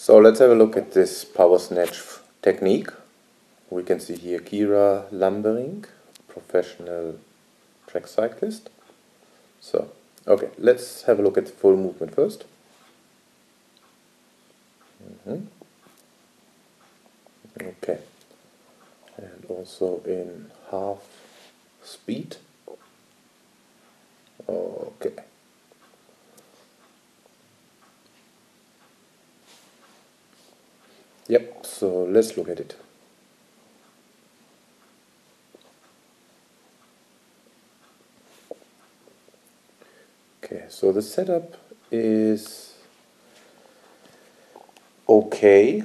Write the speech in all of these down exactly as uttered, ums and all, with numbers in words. So let's have a look at this power snatch technique. We can see here Kyra Lamberink, professional track cyclist. So, okay, let's have a look at the full movement first. Mm-hmm. Okay, and also in half speed. Okay. Yep, so let's look at it. Okay, so the setup is okay.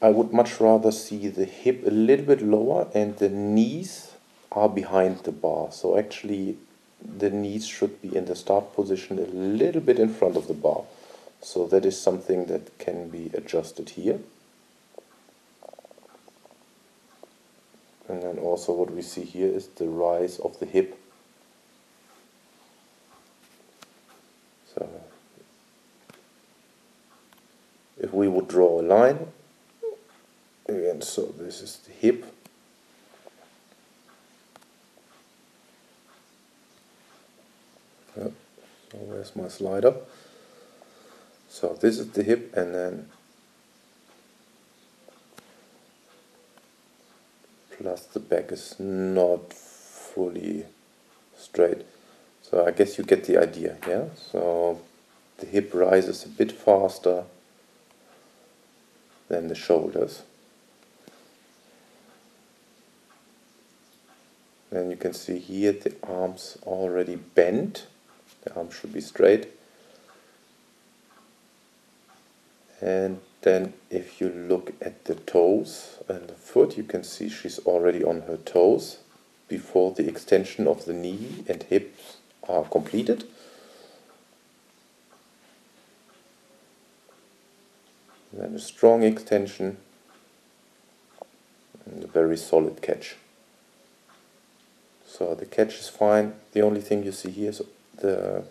I would much rather see the hip a little bit lower and the knees are behind the bar. So actually the knees should be in the start position a little bit in front of the bar. So that is something that can be adjusted here. And then also what we see here is the rise of the hip. So if we would draw a line, again, so this is the hip. So where's my slider? So this is the hip, and then plus the back is not fully straight. So I guess you get the idea, yeah? So the hip rises a bit faster than the shoulders. And you can see here the arms already bent. The arms should be straight. And then if you look at the toes and the foot, you can see she's already on her toes before the extension of the knee and hips are completed. And then a strong extension and a very solid catch. So the catch is fine. The only thing you see here is the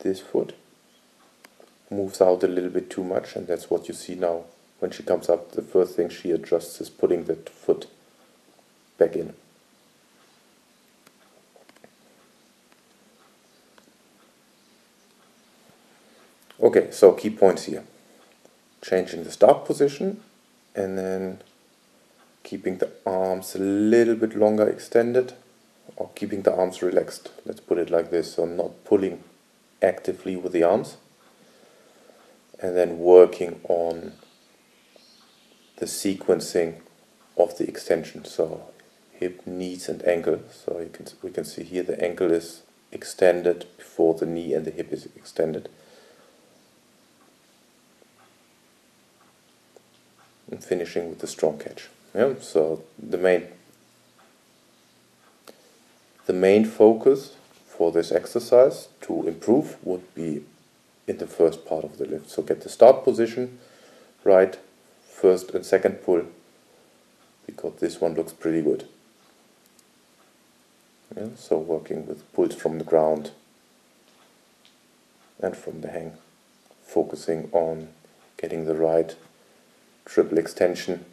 this foot moves out a little bit too much, and that's what you see now. When she comes up, the first thing she adjusts is putting that foot back in. Okay, so key points here. Changing the start position and then keeping the arms a little bit longer extended, or keeping the arms relaxed. Let's put it like this, so not pulling actively with the arms. And then working on the sequencing of the extension. So hip, knees and ankle. So you can, we can see here the ankle is extended before the knee and the hip is extended. And finishing with the strong catch. Yeah, so the main the main focus for this exercise to improve would be in the first part of the lift. So get the start position right, first and second pull, because this one looks pretty good. Yeah, so working with pulls from the ground and from the hang, focusing on getting the right triple extension